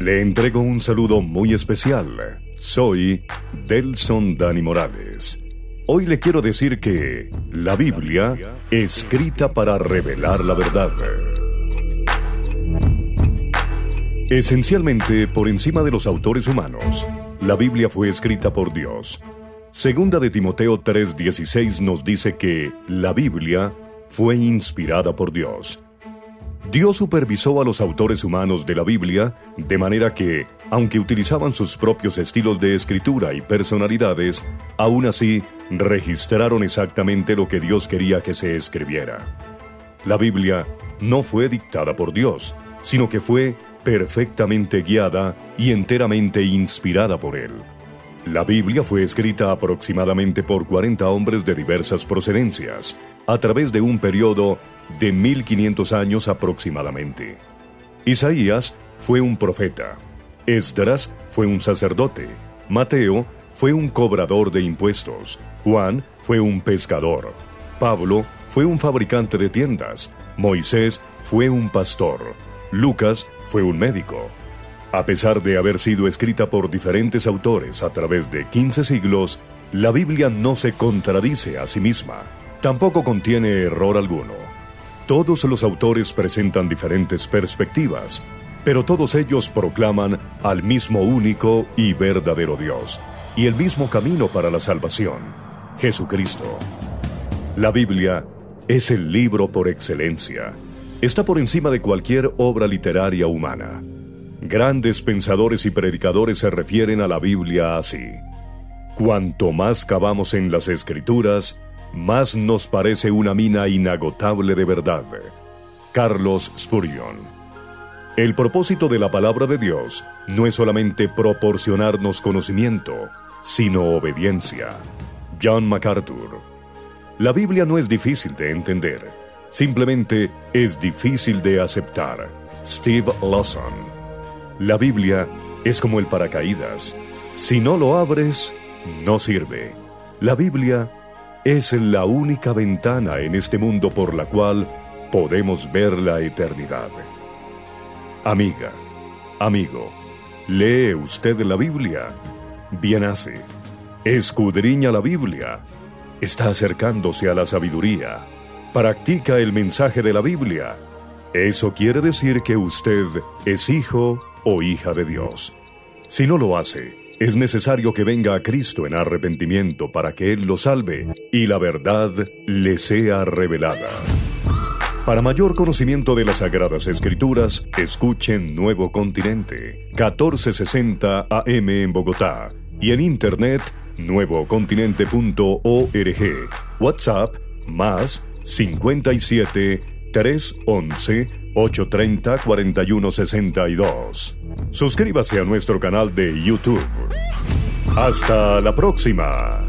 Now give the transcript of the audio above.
Le entrego un saludo muy especial. Soy Delson Dani Morales. Hoy le quiero decir que la Biblia, escrita para revelar la verdad. Esencialmente, por encima de los autores humanos, la Biblia fue escrita por Dios. Segunda de Timoteo 3:16 nos dice que la Biblia fue inspirada por Dios. Dios supervisó a los autores humanos de la Biblia, de manera que, aunque utilizaban sus propios estilos de escritura y personalidades, aún así registraron exactamente lo que Dios quería que se escribiera. La Biblia no fue dictada por Dios, sino que fue perfectamente guiada y enteramente inspirada por Él. La Biblia fue escrita aproximadamente por 40 hombres de diversas procedencias, a través de un periodo de 1500 años aproximadamente. Isaías fue un profeta, Esdras fue un sacerdote, Mateo fue un cobrador de impuestos, Juan fue un pescador, Pablo fue un fabricante de tiendas, Moisés fue un pastor, Lucas fue un médico. A pesar de haber sido escrita por diferentes autores a través de 15 siglos, la Biblia no se contradice a sí misma. Tampoco contiene error alguno. Todos los autores presentan diferentes perspectivas, pero todos ellos proclaman al mismo único y verdadero Dios, y el mismo camino para la salvación, Jesucristo. La Biblia es el libro por excelencia. Está por encima de cualquier obra literaria humana. Grandes pensadores y predicadores se refieren a la Biblia así: cuanto más cavamos en las Escrituras, más nos parece una mina inagotable de verdad. Carlos Spurgeon. El propósito de la palabra de Dios no es solamente proporcionarnos conocimiento, sino obediencia. John MacArthur. La Biblia no es difícil de entender, simplemente es difícil de aceptar. Steve Lawson. La Biblia es como el paracaídas. Si no lo abres, no sirve. La Biblia es la única ventana en este mundo por la cual podemos ver la eternidad. Amiga, amigo, ¿lee usted la Biblia? Bien hace. Escudriña la Biblia. Está acercándose a la sabiduría. Practica el mensaje de la Biblia. Eso quiere decir que usted es hijo o hija de Dios. Si no lo hace, es necesario que venga a Cristo en arrepentimiento para que Él lo salve y la verdad le sea revelada. Para mayor conocimiento de las Sagradas Escrituras, escuchen Nuevo Continente, 1460 AM en Bogotá, y en internet, nuevocontinente.org. WhatsApp, más 57 311 830 4162. Suscríbase a nuestro canal de YouTube. ¡Hasta la próxima!